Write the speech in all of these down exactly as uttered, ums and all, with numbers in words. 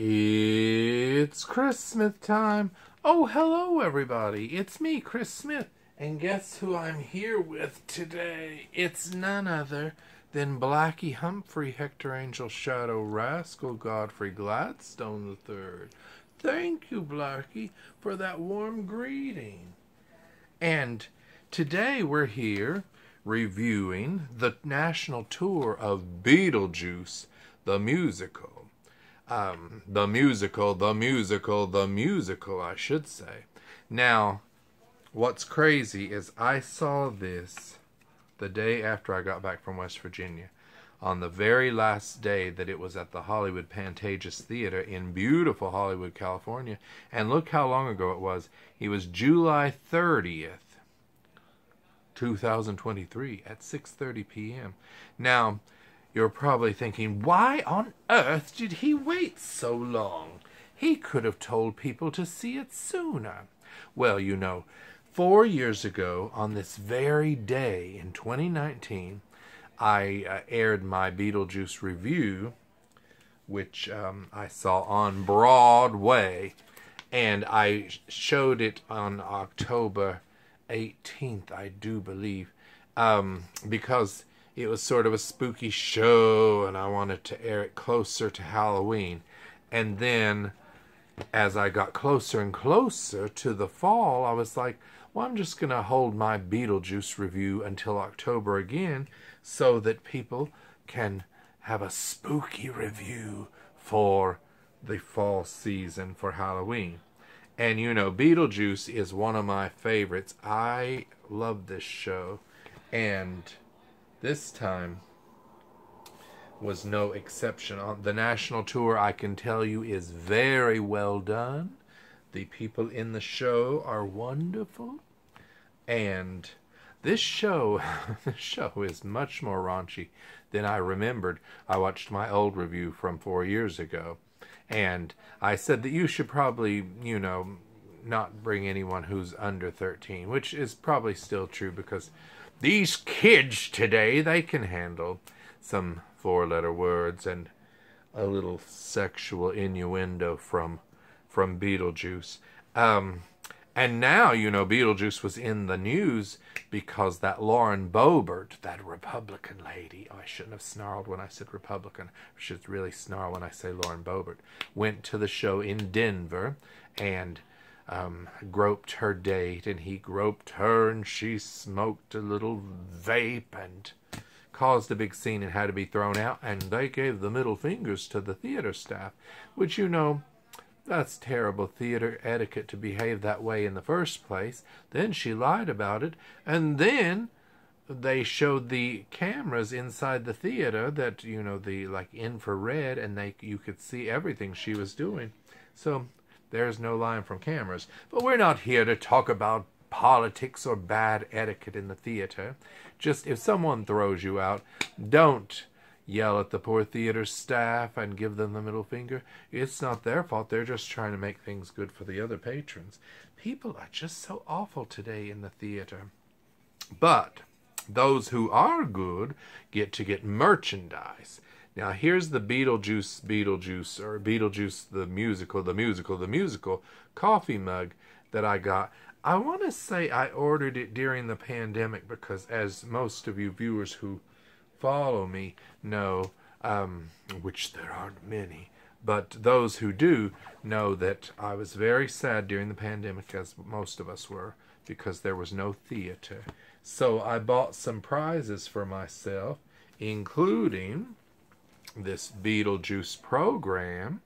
It's Chris Smith time. Oh, hello everybody. It's me, Chris Smith. And guess who I'm here with today? It's none other than Blackie Humphrey, Hector Angel, Shadow Rascal, Godfrey Gladstone the third. Thank you, Blackie, for that warm greeting. And today we're here reviewing the national tour of Beetlejuice, the musical. Um, the musical, the musical, the musical, I should say. Now, what's crazy is I saw this the day after I got back from West Virginia, on the very last day that it was at the Hollywood Pantages Theater in beautiful Hollywood, California. And look how long ago it was. It was July thirtieth, two thousand twenty-three at six thirty p m Now, you're probably thinking, why on earth did he wait so long? He could have told people to see it sooner. Well, you know, four years ago, on this very day in twenty nineteen, I uh, aired my Beetlejuice review, which um, I saw on Broadway, and I showed it on October eighteenth, I do believe, um, because it was sort of a spooky show, and I wanted to air it closer to Halloween. And then, as I got closer and closer to the fall, I was like, well, I'm just going to hold my Beetlejuice review until October again, so that people can have a spooky review for the fall season for Halloween. And, you know, Beetlejuice is one of my favorites. I love this show, and this time was no exception. The national tour, I can tell you, is very well done. The people in the show are wonderful. And this show, this show is much more raunchy than I remembered. I watched my old review from four years ago, and I said that you should probably, you know, not bring anyone who's under thirteen, which is probably still true, because these kids today, they can handle some four-letter words and a little sexual innuendo from from Beetlejuice. Um, and now, you know, Beetlejuice was in the news because that Lauren Boebert, that Republican lady, oh, I shouldn't have snarled when I said Republican. I should really snarl when I say Lauren Boebert, went to the show in Denver and Um, groped her date, and he groped her, and she smoked a little vape and caused a big scene and had to be thrown out, and they gave the middle fingers to the theater staff, which, you know, that's terrible theater etiquette to behave that way in the first place. Then she lied about it, and then they showed the cameras inside the theater that, you know, the like infrared, and they you could see everything she was doing. So there's no line from cameras. But we're not here to talk about politics or bad etiquette in the theater. Just if someone throws you out, don't yell at the poor theater staff and give them the middle finger. It's not their fault. They're just trying to make things good for the other patrons. People are just so awful today in the theater. But those who are good get to get merchandise. Now, here's the Beetlejuice, Beetlejuice, or Beetlejuice, the musical, the musical, the musical coffee mug that I got. I want to say I ordered it during the pandemic because, as most of you viewers who follow me know, um, which there aren't many, but those who do know that I was very sad during the pandemic, as most of us were, because there was no theater. So I bought some prizes for myself, including this Beetlejuice program,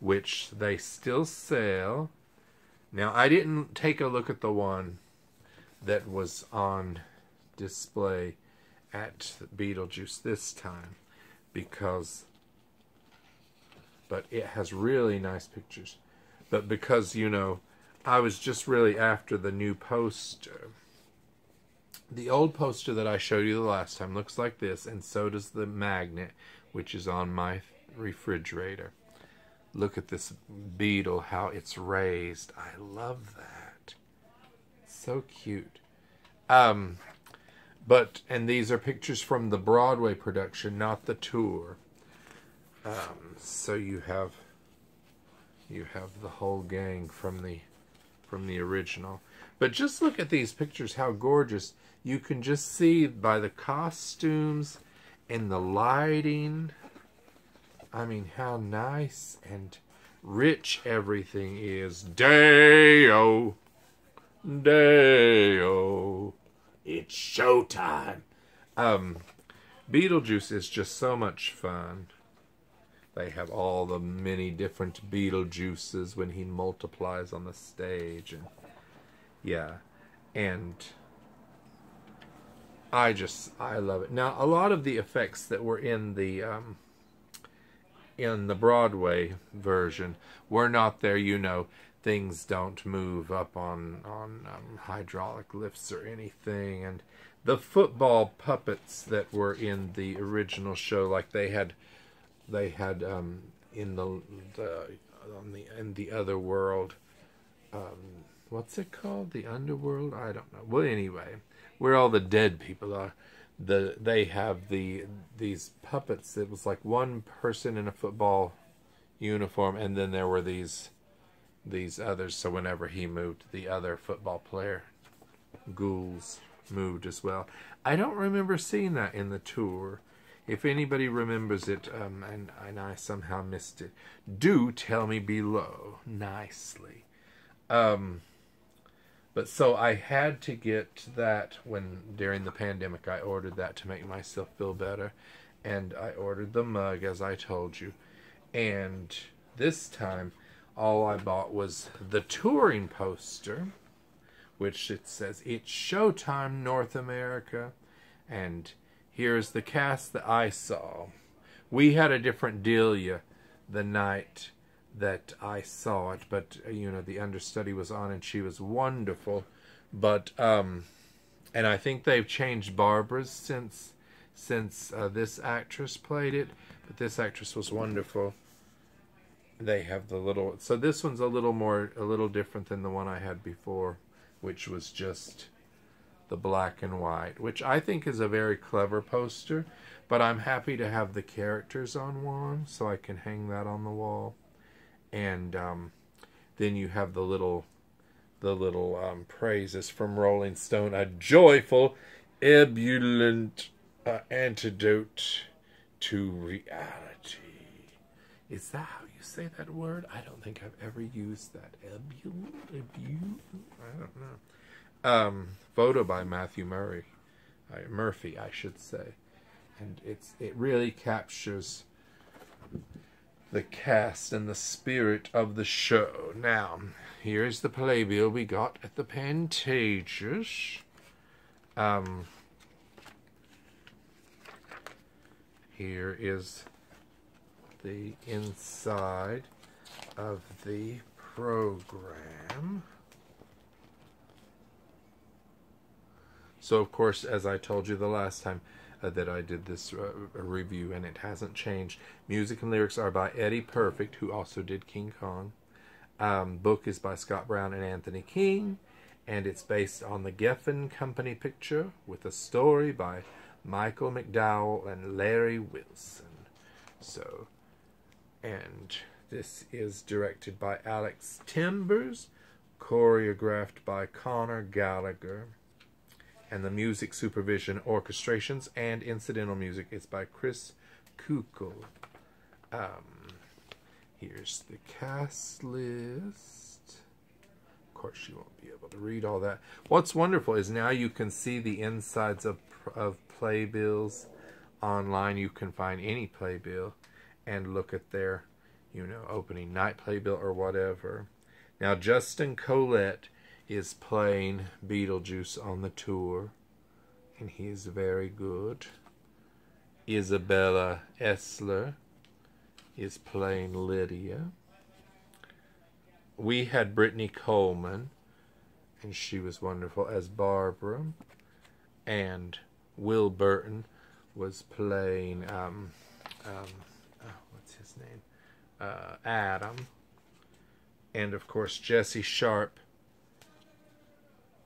which they still sell. Now, I didn't take a look at the one that was on display at Beetlejuice this time, because, but it has really nice pictures. But because, you know, I was just really after the new poster. The old poster that I showed you the last time looks like this, and so does the magnet, which is on my refrigerator. Look at this beetle, how it's raised. I love that. So cute. Um, but, and these are pictures from the Broadway production, not the tour. Um, so you have You have the whole gang from the from the original. But just look at these pictures, how gorgeous. You can just see by the costumes and the lighting. I mean, how nice and rich everything is. Dayo! Dayo! It's showtime! Um, Beetlejuice is just so much fun. They have all the many different Beetlejuices when he multiplies on the stage. And, yeah. And I just, I love it. Now, a lot of the effects that were in the, um, in the Broadway version were not there, you know. Things don't move up on, on um, hydraulic lifts or anything. And the football puppets that were in the original show, like they had... They had um, in the, the on the in the other world, um, what's it called? The underworld? I don't know. Well, anyway, where all the dead people are, the they have the these puppets. It was like one person in a football uniform, and then there were these these others. So whenever he moved, the other football player ghouls moved as well. I don't remember seeing that in the tour. If anybody remembers it, um, and, and I somehow missed it, do tell me below, nicely. Um, but so I had to get that when, during the pandemic, I ordered that to make myself feel better. And I ordered the mug, as I told you. And this time, all I bought was the touring poster, which it says, "It's Showtime, North America." And... here's the cast that I saw. We had a different dealia the night that I saw it, but, you know, the understudy was on and she was wonderful. But, um, and I think they've changed Barbara's since, since uh, this actress played it, but this actress was wonderful. They have the little, so this one's a little more, a little different than the one I had before, which was just... the black and white, which I think is a very clever poster, but I'm happy to have the characters on one, so I can hang that on the wall. And um, then you have the little, the little um, praises from Rolling Stone, a joyful, ebullient uh, antidote to reality. Is that how you say that word? I don't think I've ever used that. Ebullient, ebullient. I don't know. Um, photo by Matthew Murray, uh, Murphy, I should say, and it's it really captures the cast and the spirit of the show. Now, here's the playbill we got at the Pantages. Um, here is the inside of the program. So, of course, as I told you the last time uh, that I did this uh, review, and it hasn't changed, music and lyrics are by Eddie Perfect, who also did King Kong. Um, book is by Scott Brown and Anthony King, and it's based on the Geffen Company picture with a story by Michael McDowell and Larry Wilson. So, and this is directed by Alex Timbers, choreographed by Connor Gallagher. And the music supervision, orchestrations, and incidental music is by Chris Kukul. Um, here's the cast list. Of course, you won't be able to read all that. What's wonderful is now you can see the insides of, of playbills online. You can find any playbill and look at their, you know, opening night playbill or whatever. Now, Justin Collette is playing Beetlejuice on the tour, and he is very good. Isabella Esler is playing Lydia. We had Brittany Coleman, and she was wonderful as Barbara, and Will Burton was playing um, um, oh, what's his name? Uh, Adam, and of course Jesse Sharp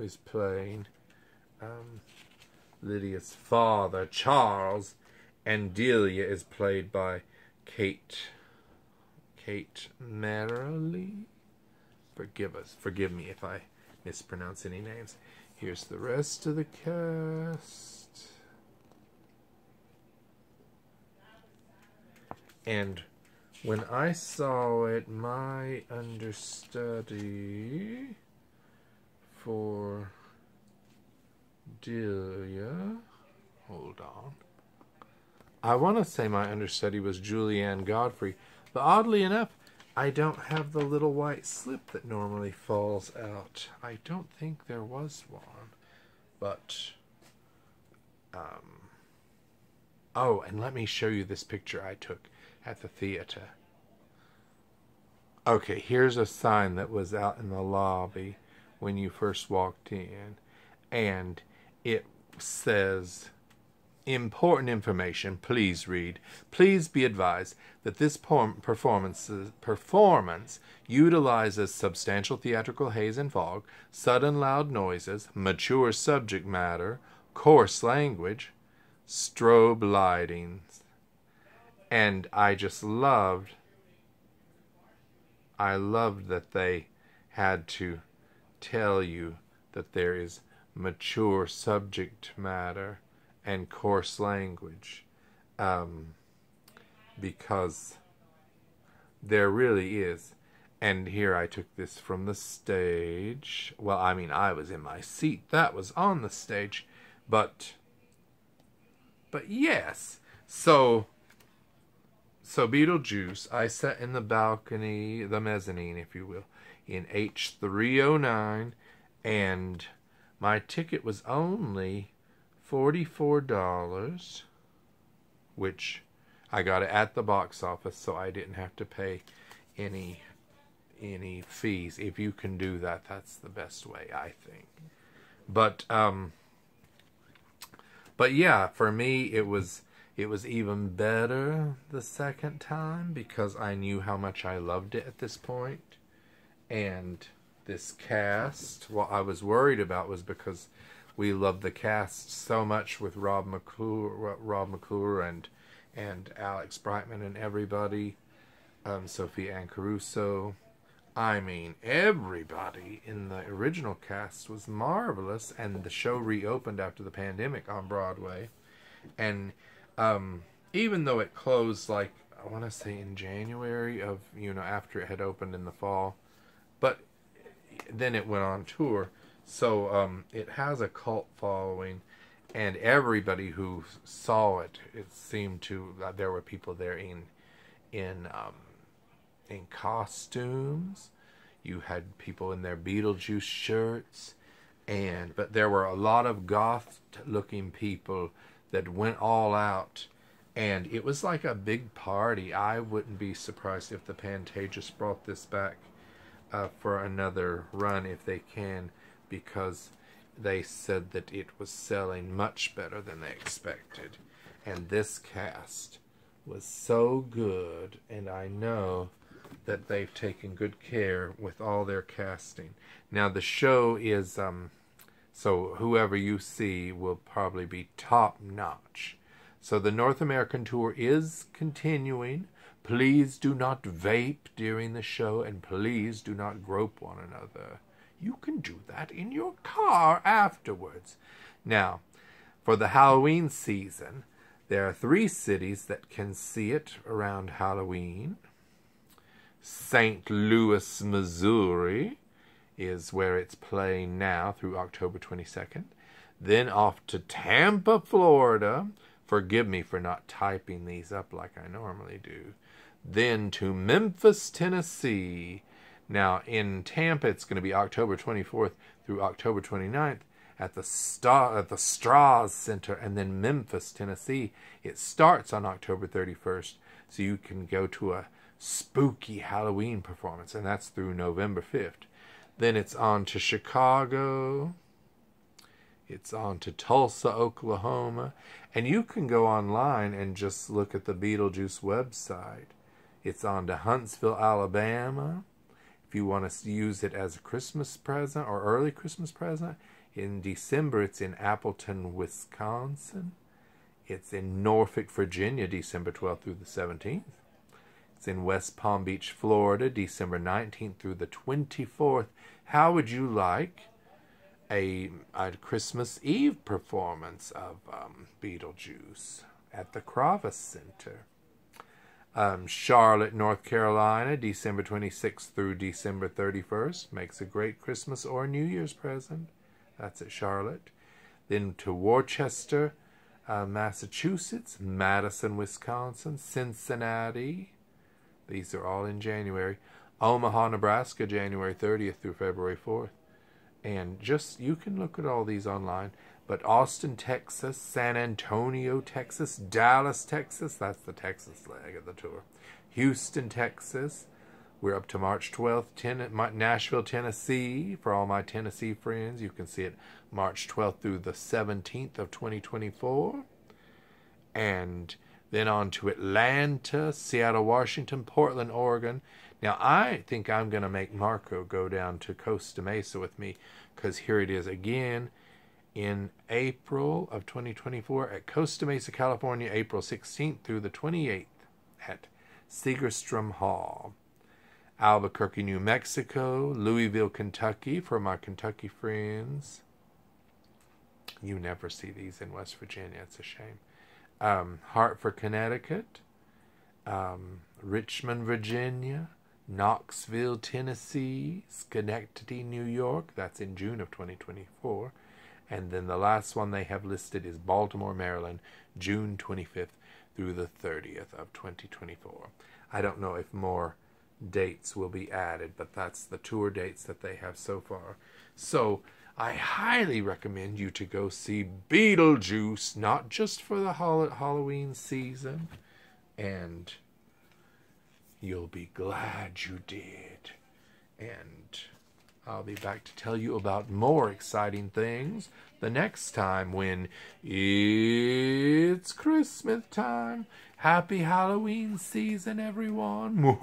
who's playing um, Lydia's father, Charles, and Delia is played by Kate Kate Marilley. Forgive us. Forgive me if I mispronounce any names. Here's the rest of the cast. And when I saw it, my understudy for Delia, hold on, I want to say my understudy was Julianne Godfrey, but oddly enough, I don't have the little white slip that normally falls out. I don't think there was one, but, um, oh, and let me show you this picture I took at the theater. Okay, here's a sign that was out in the lobby when you first walked in, and it says, important information, please read. Please be advised that this performance, performance utilizes substantial theatrical haze and fog, sudden loud noises, mature subject matter, coarse language, strobe lightings. And I just loved, I loved that they had to tell you that there is mature subject matter and coarse language, um, because there really is. And here I took this from the stage. Well, I mean, I was in my seat. That was on the stage. But, but yes. So, so Beetlejuice, I sat in the balcony, the mezzanine, if you will, in H three oh nine, and my ticket was only forty-four dollars, which I got it at the box office, so I didn't have to pay any any fees. If you can do that, that's the best way, I think. But um but yeah, for me it was it was even better the second time because I knew how much I loved it at this point. And this cast, what I was worried about was because we love the cast so much with Rob McClure, Rob McClure and and Alex Brightman and everybody, um, Sophie Ann Caruso. I mean, everybody in the original cast was marvelous, and the show reopened after the pandemic on Broadway. And um, even though it closed, like, I want to say in January of, you know, after it had opened in the fall, but then it went on tour. So um, it has a cult following, and everybody who saw it, it seemed to, uh, there were people there in, in, um, in costumes. You had people in their Beetlejuice shirts, and but there were a lot of goth-looking people that went all out, and it was like a big party. I wouldn't be surprised if the Pantages brought this back uh, for another run if they can, because they said that it was selling much better than they expected. And this cast was so good, and I know that they've taken good care with all their casting. Now the show is, um, so whoever you see will probably be top-notch. So the North American tour is continuing. Please do not vape during the show, and please do not grope one another. You can do that in your car afterwards. Now, for the Halloween season, there are three cities that can see it around Halloween. Saint Louis, Missouri is where it's playing now through October twenty-second. Then off to Tampa, Florida. Forgive me for not typing these up like I normally do. Then to Memphis, Tennessee. Now, in Tampa, it's going to be October twenty-fourth through October twenty-ninth at the Star, at the Straws Center, and then Memphis, Tennessee. It starts on October thirty-first, so you can go to a spooky Halloween performance, and that's through November fifth. Then it's on to Chicago. It's on to Tulsa, Oklahoma. And you can go online and just look at the Beetlejuice website. It's on to Huntsville, Alabama. If you want to use it as a Christmas present or early Christmas present, in December it's in Appleton, Wisconsin. It's in Norfolk, Virginia, December twelfth through the seventeenth. It's in West Palm Beach, Florida, December nineteenth through the twenty-fourth. How would you like a, a Christmas Eve performance of um, Beetlejuice at the Kravis Center? Um, Charlotte, North Carolina, December twenty-sixth through December thirty-first. Makes a great Christmas or New Year's present. That's at Charlotte. Then to Worcester, uh, Massachusetts, Madison, Wisconsin, Cincinnati. These are all in January. Omaha, Nebraska, January thirtieth through February fourth. And just, you can look at all these online. But Austin, Texas, San Antonio, Texas, Dallas, Texas, that's the Texas leg of the tour. Houston, Texas, we're up to March twelfth. Ten, Nashville, Tennessee, for all my Tennessee friends, you can see it March twelfth through the seventeenth of twenty twenty-four. And then on to Atlanta, Seattle, Washington, Portland, Oregon. Now, I think I'm going to make Marco go down to Costa Mesa with me, because here it is again. In April of twenty twenty-four at Costa Mesa, California, April sixteenth through the twenty-eighth at Segerstrom Hall. Albuquerque, New Mexico, Louisville, Kentucky, for my Kentucky friends. You never see these in West Virginia, it's a shame. Um, Hartford, Connecticut, um, Richmond, Virginia, Knoxville, Tennessee, Schenectady, New York, that's in June of twenty twenty-four. And then the last one they have listed is Baltimore, Maryland, June twenty-fifth through the thirtieth of twenty twenty-four. I don't know if more dates will be added, but that's the tour dates that they have so far. So I highly recommend you to go see Beetlejuice, not just for the Halloween season, and you'll be glad you did. And I'll be back to tell you about more exciting things the next time when it's Christmas time. Happy Halloween season, everyone.